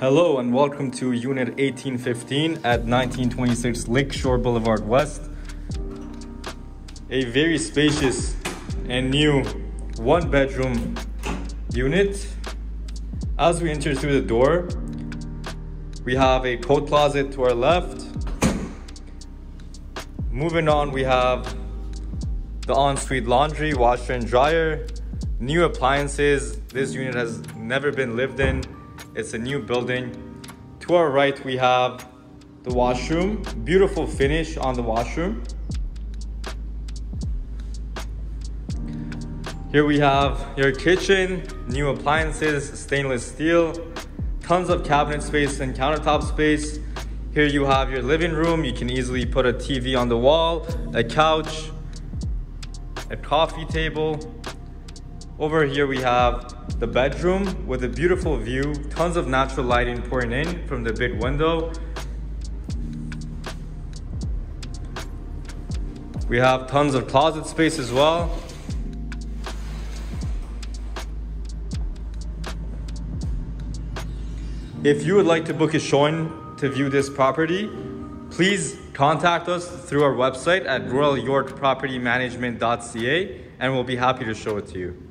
Hello and welcome to Unit 1815 at 1926 Lakeshore Boulevard West. A very spacious and new one-bedroom unit. As we enter through the door, we have a coat closet to our left. Moving on, we have the on-suite laundry, washer and dryer, new appliances. This unit has never been lived in. It's a new building. To our right, we have the washroom. Beautiful finish on the washroom. Here we have your kitchen, new appliances, stainless steel, tons of cabinet space and countertop space. Here you have your living room. You can easily put a TV on the wall, a couch, a coffee table. Over here we have the bedroom with a beautiful view, tons of natural lighting pouring in from the big window. We have tons of closet space as well. If you would like to book a showing to view this property, please contact us through our website at royalyorkpropertymanagement.ca and we'll be happy to show it to you.